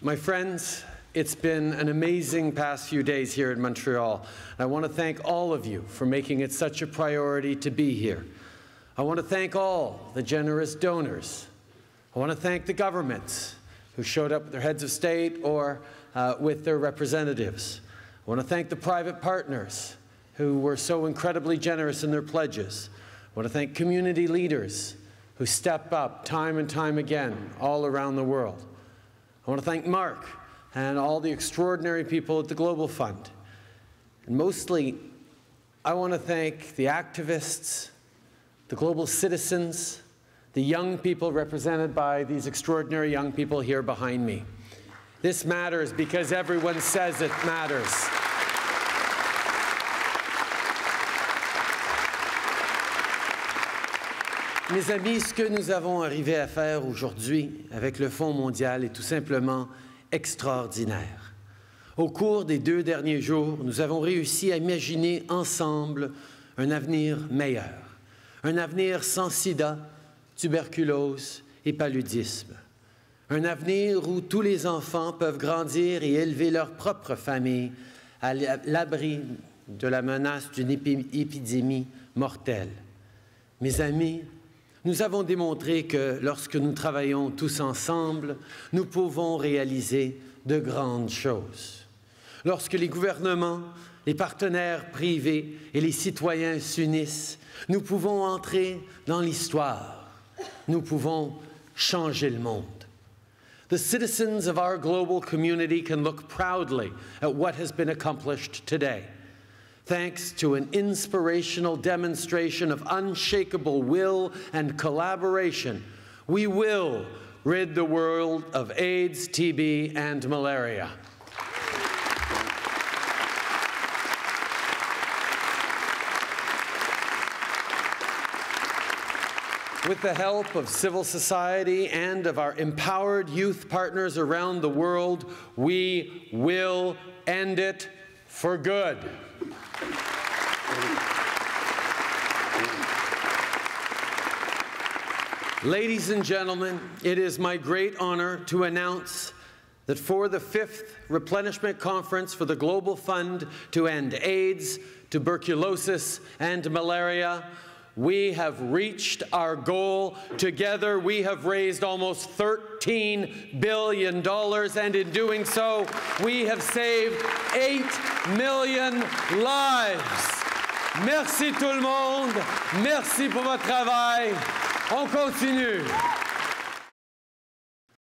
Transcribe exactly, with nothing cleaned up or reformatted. My friends, it's been an amazing past few days here in Montreal. I want to thank all of you for making it such a priority to be here. I want to thank all the generous donors. I want to thank the governments who showed up with their heads of state or uh, with their representatives. I want to thank the private partners who were so incredibly generous in their pledges. I want to thank community leaders who step up time and time again all around the world. I want to thank Mark and all the extraordinary people at the Global Fund. And mostly, I want to thank the activists, the global citizens, the young people represented by these extraordinary young people here behind me. This matters because everyone says it matters. Mes amis, ce que nous avons arrivé à faire aujourd'hui avec le Fonds mondial est tout simplement extraordinaire. Au cours des deux derniers jours, nous avons réussi à imaginer ensemble un avenir meilleur, un avenir sans sida, tuberculose et paludisme, un avenir où tous les enfants peuvent grandir et élever leur propre famille à l'abri de la menace d'une épidémie mortelle. Mes amis, nous avons démontré que lorsque nous travaillons tous ensemble, nous pouvons réaliser de grandes choses. Lorsque les gouvernements, les partenaires privés et les citoyens s'unissent, nous pouvons entrer dans l'histoire. Nous pouvons changer le monde. The citizens of our global community can look proudly at what has been accomplished today, thanks to an inspirational demonstration of unshakable will and collaboration. We will rid the world of AIDS, T B, and malaria. With the help of civil society and of our empowered youth partners around the world, we will end it for good. Ladies and gentlemen, it is my great honor to announce that for the Fifth Replenishment Conference for the Global Fund to end AIDS, tuberculosis, and malaria, we have reached our goal. Together, we have raised almost thirteen billion dollars, and in doing so, we have saved eight million lives. Merci tout le monde. Merci pour votre travail. On continue.